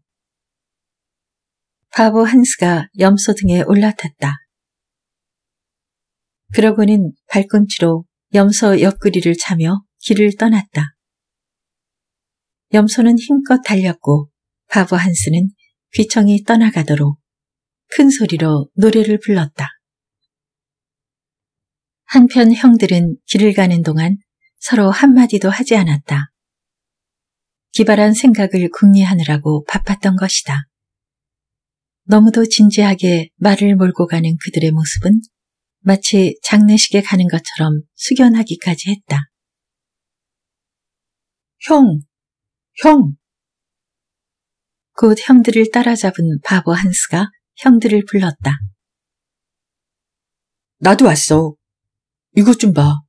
바보 한스가 염소 등에 올라탔다. 그러고는 발꿈치로 염소 옆구리를 차며 길을 떠났다. 염소는 힘껏 달렸고 바보 한스는 귀청이 떠나가도록 큰 소리로 노래를 불렀다. 한편 형들은 길을 가는 동안 서로 한마디도 하지 않았다. 기발한 생각을 궁리하느라고 바빴던 것이다. 너무도 진지하게 말을 몰고 가는 그들의 모습은 마치 장례식에 가는 것처럼 숙연하기까지 했다. 형! 형! 곧 형들을 따라잡은 바보 한스가 형들을 불렀다. 나도 왔어. 이것 좀 봐.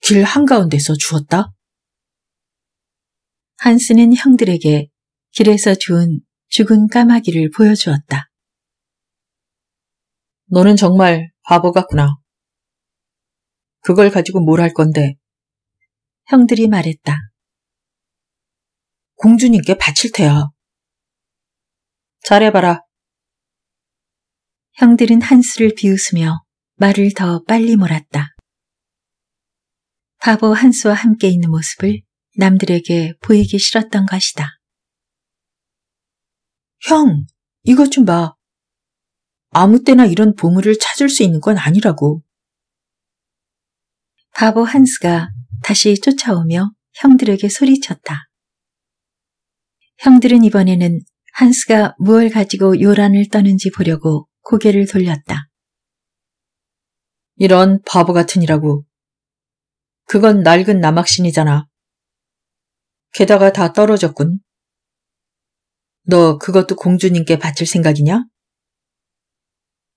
길 한가운데서 주웠다. 한스는 형들에게 길에서 주운 죽은 까마귀를 보여주었다. 너는 정말 바보 같구나. 그걸 가지고 뭘 할 건데? 형들이 말했다. 공주님께 바칠 테야. 잘해봐라. 형들은 한스를 비웃으며 말을 더 빨리 몰았다. 바보 한스와 함께 있는 모습을 남들에게 보이기 싫었던 것이다. 형, 이것 좀 봐. 아무 때나 이런 보물을 찾을 수 있는 건 아니라고. 바보 한스가 다시 쫓아오며 형들에게 소리쳤다. 형들은 이번에는 한스가 무엇을 가지고 요란을 떠는지 보려고 고개를 돌렸다. 이런 바보 같으니라고. 그건 낡은 나막신이잖아. 게다가 다 떨어졌군. 너 그것도 공주님께 바칠 생각이냐?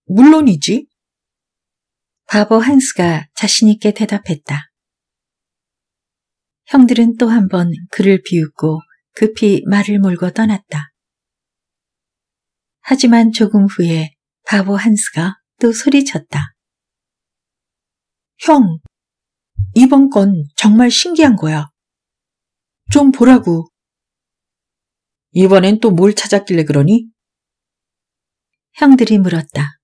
물론이지. 바보 한스가 자신있게 대답했다. 형들은 또 한 번 그를 비웃고 급히 말을 몰고 떠났다. 하지만 조금 후에 바보 한스가 또 소리쳤다. 형, 이번 건 정말 신기한 거야. 좀 보라고. 이번엔 또 뭘 찾았길래 그러니? 형들이 물었다.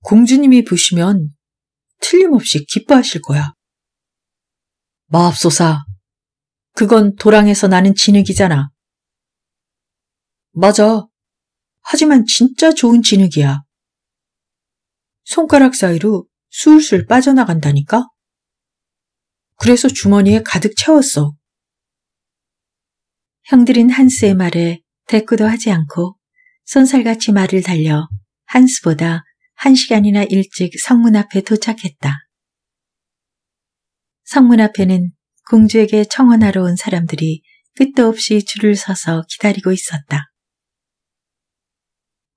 공주님이 보시면 틀림없이 기뻐하실 거야. 마옵소사, 그건 도랑에서 나는 진흙이잖아. 맞아. 하지만 진짜 좋은 진흙이야. 손가락 사이로 술술 빠져나간다니까? 그래서 주머니에 가득 채웠어. 형들은 한스의 말에 대꾸도 하지 않고 손살같이 말을 달려 한스보다 한 시간이나 일찍 성문 앞에 도착했다. 성문 앞에는 공주에게 청혼하러 온 사람들이 끝도 없이 줄을 서서 기다리고 있었다.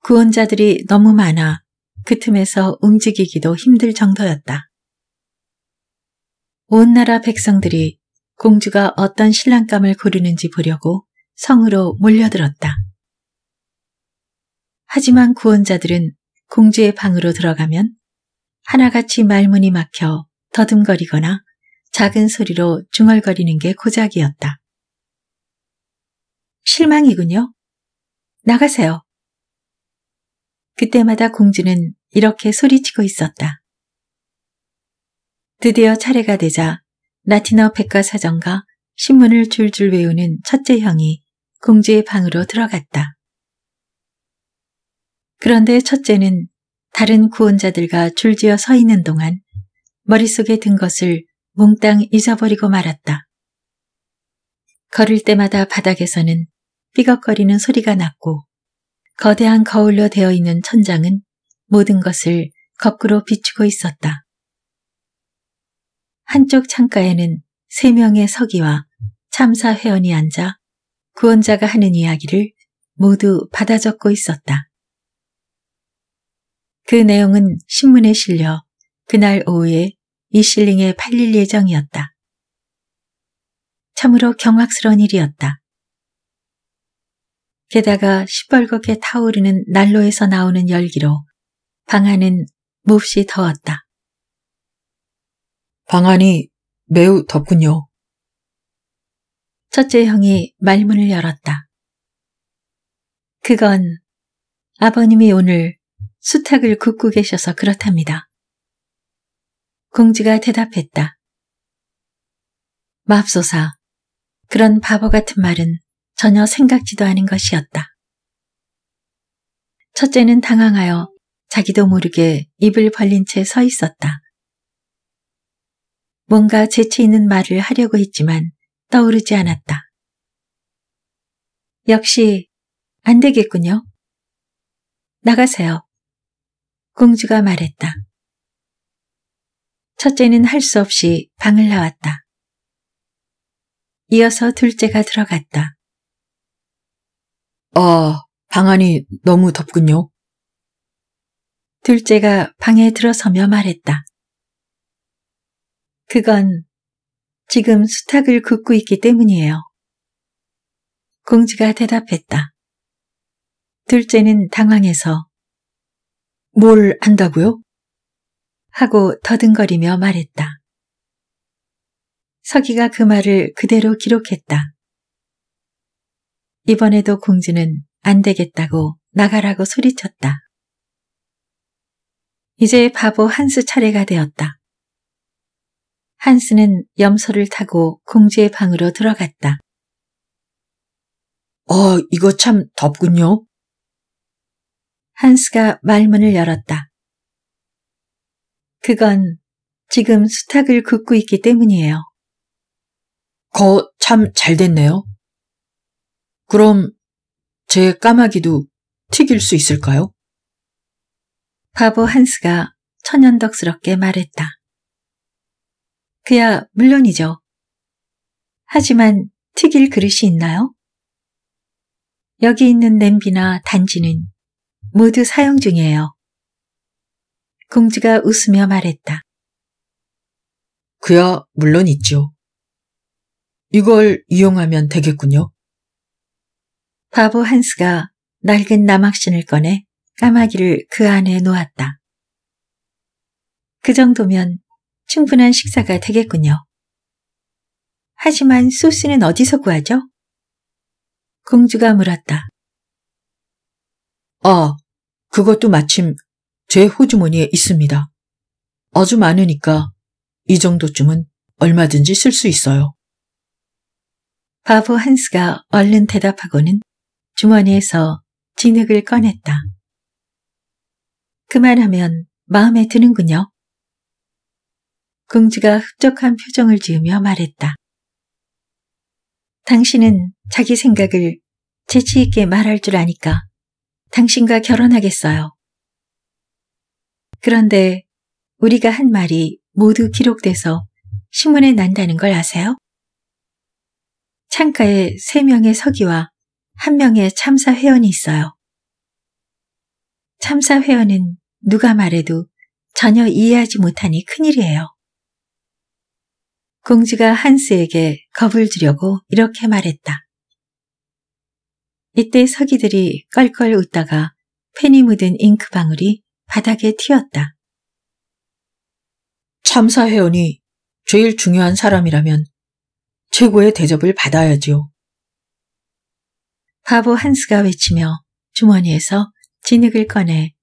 구원자들이 너무 많아 그 틈에서 움직이기도 힘들 정도였다. 온 나라 백성들이 공주가 어떤 신랑감을 고르는지 보려고 성으로 몰려들었다. 하지만 구원자들은 공주의 방으로 들어가면 하나같이 말문이 막혀 더듬거리거나 작은 소리로 중얼거리는 게 고작이었다. 실망이군요. 나가세요. 그때마다 공주는 이렇게 소리치고 있었다. 드디어 차례가 되자 라틴어 백과사전과 신문을 줄줄 외우는 첫째 형이 공주의 방으로 들어갔다. 그런데 첫째는 다른 구원자들과 줄지어 서 있는 동안 머릿속에 든 것을 몽땅 잊어버리고 말았다. 걸을 때마다 바닥에서는 삐걱거리는 소리가 났고 거대한 거울로 되어 있는 천장은 모든 것을 거꾸로 비추고 있었다. 한쪽 창가에는 세 명의 서기와 참사 회원이 앉아 구원자가 하는 이야기를 모두 받아 적고 있었다. 그 내용은 신문에 실려 그날 오후에 이 실링에 팔릴 예정이었다. 참으로 경악스러운 일이었다. 게다가 시뻘겋게 타오르는 난로에서 나오는 열기로 방 안은 몹시 더웠다. 방 안이 매우 덥군요. 첫째 형이 말문을 열었다. 그건 아버님이 오늘 수탉을 굽고 계셔서 그렇답니다. 공주가 대답했다. 맙소사, 그런 바보 같은 말은 전혀 생각지도 않은 것이었다. 첫째는 당황하여 자기도 모르게 입을 벌린 채 서 있었다. 뭔가 재치 있는 말을 하려고 했지만 떠오르지 않았다. 역시 안 되겠군요. 나가세요. 공주가 말했다. 첫째는 할 수 없이 방을 나왔다. 이어서 둘째가 들어갔다. 아, 방 안이 너무 덥군요. 둘째가 방에 들어서며 말했다. 그건 지금 수탉을 굽고 있기 때문이에요. 공주가 대답했다. 둘째는 당황해서 뭘 안다고요? 하고 더듬거리며 말했다. 서기가 그 말을 그대로 기록했다. 이번에도 공주는 안 되겠다고 나가라고 소리쳤다. 이제 바보 한스 차례가 되었다. 한스는 염소를 타고 공주의 방으로 들어갔다. 어, 이거 참 덥군요. 한스가 말문을 열었다. 그건 지금 수탉을 굽고 있기 때문이에요. 거 참 잘 됐네요. 그럼 제 까마귀도 튀길 수 있을까요? 바보 한스가 천연덕스럽게 말했다. 그야 물론이죠. 하지만 튀길 그릇이 있나요? 여기 있는 냄비나 단지는 모두 사용 중이에요. 공주가 웃으며 말했다. 그야 물론 있죠. 이걸 이용하면 되겠군요. 바보 한스가 낡은 나막신을 꺼내 까마귀를 그 안에 놓았다. 그 정도면 충분한 식사가 되겠군요. 하지만 소스는 어디서 구하죠? 공주가 물었다. 아, 그것도 마침 제 호주머니에 있습니다. 아주 많으니까 이 정도쯤은 얼마든지 쓸 수 있어요. 바보 한스가 얼른 대답하고는 주머니에서 진흙을 꺼냈다. 그만하면 마음에 드는군요. 공주가 흡족한 표정을 지으며 말했다. 당신은 자기 생각을 재치 있게 말할 줄 아니까 당신과 결혼하겠어요. 그런데 우리가 한 말이 모두 기록돼서 신문에 난다는 걸 아세요? 창가에 세 명의 서기와 한 명의 참사 회원이 있어요. 참사 회원은 누가 말해도 전혀 이해하지 못하니 큰일이에요. 공주가 한스에게 겁을 주려고 이렇게 말했다. 이때 서기들이 껄껄 웃다가 펜이 묻은 잉크방울이 바닥에 튀었다. 참사 회원이 제일 중요한 사람이라면 최고의 대접을 받아야지요. 바보 한스가 외치며 주머니에서 진흙을 꺼내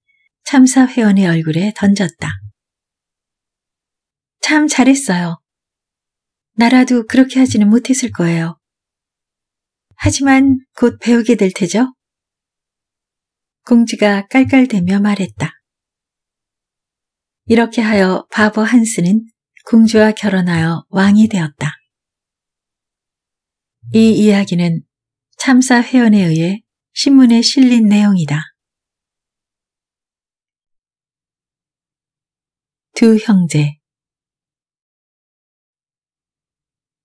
참사 회원의 얼굴에 던졌다. 참 잘했어요. 나라도 그렇게 하지는 못했을 거예요. 하지만 곧 배우게 될 테죠? 공주가 깔깔대며 말했다. 이렇게 하여 바보 한스는 공주와 결혼하여 왕이 되었다. 이 이야기는 참사 회원에 의해 신문에 실린 내용이다. 두 형제.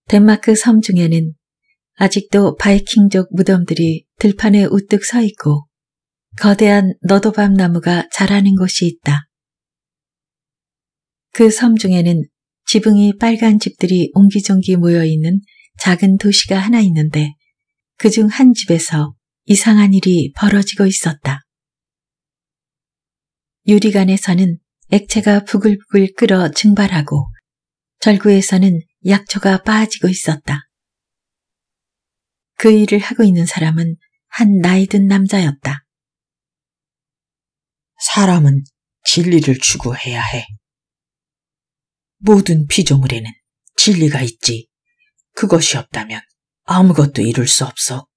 덴마크 섬 중에는 아직도 바이킹족 무덤들이 들판에 우뚝 서 있고 거대한 너도밤 나무가 자라는 곳이 있다. 그 섬 중에는 지붕이 빨간 집들이 옹기종기 모여있는 작은 도시가 하나 있는데 그중 한 집에서 이상한 일이 벌어지고 있었다. 유리관에서는 액체가 부글부글 끓어 증발하고 절구에서는 약초가 빠지고 있었다. 그 일을 하고 있는 사람은 한 나이 든 남자였다. 사람은 진리를 추구해야 해. 모든 피조물에는 진리가 있지. 그것이 없다면 아무것도 이룰 수 없어.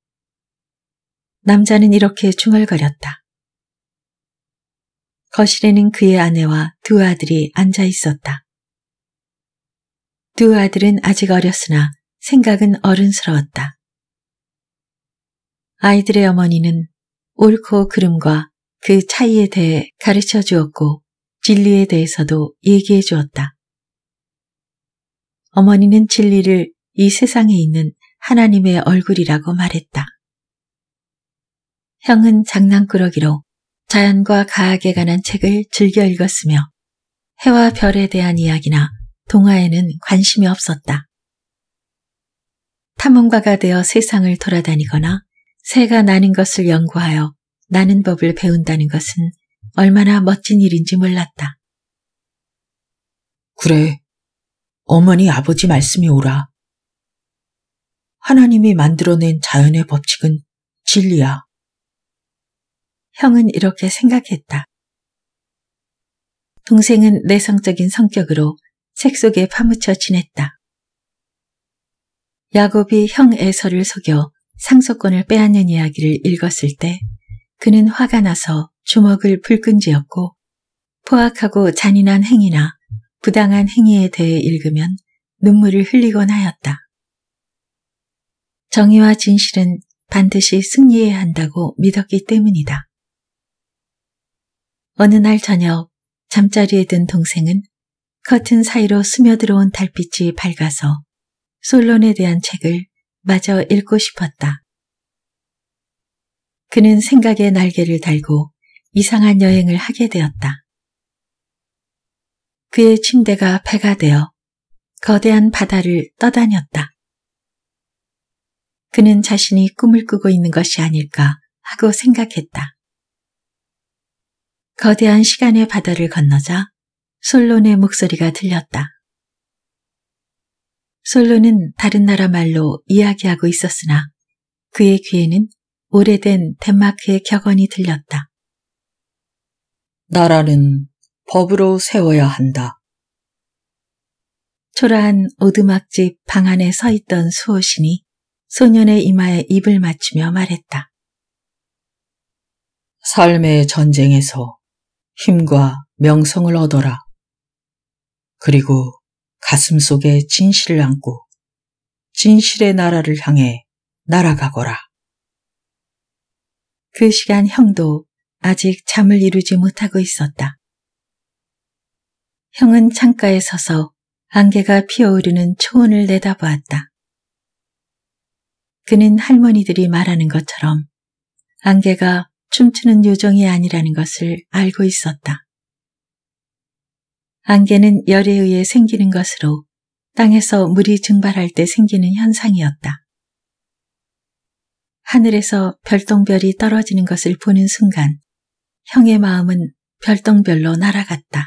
남자는 이렇게 중얼거렸다. 거실에는 그의 아내와 두 아들이 앉아 있었다. 두 아들은 아직 어렸으나 생각은 어른스러웠다. 아이들의 어머니는 옳고 그름과 그 차이에 대해 가르쳐 주었고 진리에 대해서도 얘기해 주었다. 어머니는 진리를 이 세상에 있는 하나님의 얼굴이라고 말했다. 형은 장난꾸러기로 자연과 과학에 관한 책을 즐겨 읽었으며 해와 별에 대한 이야기나 동화에는 관심이 없었다. 탐험가가 되어 세상을 돌아다니거나 새가 나는 것을 연구하여 나는 법을 배운다는 것은 얼마나 멋진 일인지 몰랐다. 그래, 어머니 아버지 말씀이 오라. 하나님이 만들어낸 자연의 법칙은 진리야. 형은 이렇게 생각했다. 동생은 내성적인 성격으로 책 속에 파묻혀 지냈다. 야곱이 형 에서를 속여 상속권을 빼앗는 이야기를 읽었을 때 그는 화가 나서 주먹을 불끈지었고 포악하고 잔인한 행위나 부당한 행위에 대해 읽으면 눈물을 흘리곤 하였다. 정의와 진실은 반드시 승리해야 한다고 믿었기 때문이다. 어느 날 저녁 잠자리에 든 동생은 커튼 사이로 스며들어온 달빛이 밝아서 솔론에 대한 책을 마저 읽고 싶었다. 그는 생각의 날개를 달고 이상한 여행을 하게 되었다. 그의 침대가 배가 되어 거대한 바다를 떠다녔다. 그는 자신이 꿈을 꾸고 있는 것이 아닐까 하고 생각했다. 거대한 시간의 바다를 건너자 솔론의 목소리가 들렸다. 솔론은 다른 나라 말로 이야기하고 있었으나 그의 귀에는 오래된 덴마크의 격언이 들렸다. 나라는 법으로 세워야 한다. 초라한 오두막집 방 안에 서 있던 수호신이 소년의 이마에 입을 맞추며 말했다. 삶의 전쟁에서 힘과 명성을 얻어라. 그리고 가슴 속에 진실을 안고 진실의 나라를 향해 날아가거라. 그 시간 형도 아직 잠을 이루지 못하고 있었다. 형은 창가에 서서 안개가 피어오르는 초원을 내다보았다. 그는 할머니들이 말하는 것처럼 안개가 춤추는 요정이 아니라는 것을 알고 있었다. 안개는 열에 의해 생기는 것으로 땅에서 물이 증발할 때 생기는 현상이었다. 하늘에서 별똥별이 떨어지는 것을 보는 순간 형의 마음은 별똥별로 날아갔다.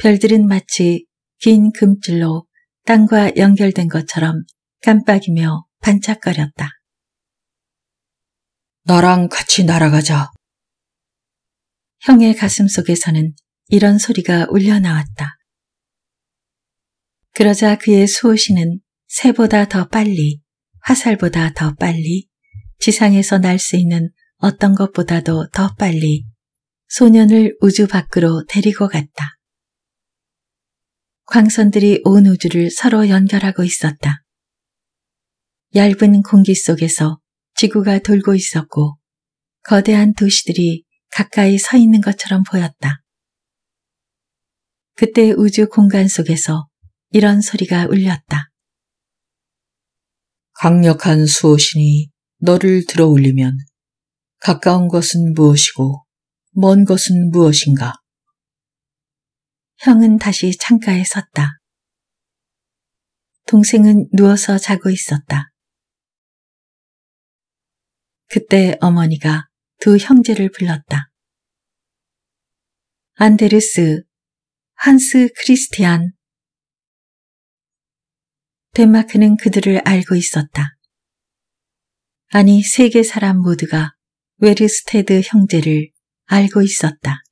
별들은 마치 긴 금줄로 땅과 연결된 것처럼 깜빡이며 반짝거렸다. 나랑 같이 날아가자. 형의 가슴 속에서는 이런 소리가 울려나왔다. 그러자 그의 수호신은 새보다 더 빨리, 화살보다 더 빨리, 지상에서 날 수 있는 어떤 것보다도 더 빨리 소년을 우주 밖으로 데리고 갔다. 광선들이 온 우주를 서로 연결하고 있었다. 얇은 공기 속에서 지구가 돌고 있었고 거대한 도시들이 가까이 서 있는 것처럼 보였다. 그때 우주 공간 속에서 이런 소리가 울렸다. 강력한 수호신이 너를 들어 올리면 가까운 것은 무엇이고 먼 것은 무엇인가? 형은 다시 창가에 섰다. 동생은 누워서 자고 있었다. 그때 어머니가 두 형제를 불렀다. 안데르스, 한스 크리스티안. 덴마크는 그들을 알고 있었다. 아니, 세계 사람 모두가 웨르스테드 형제를 알고 있었다.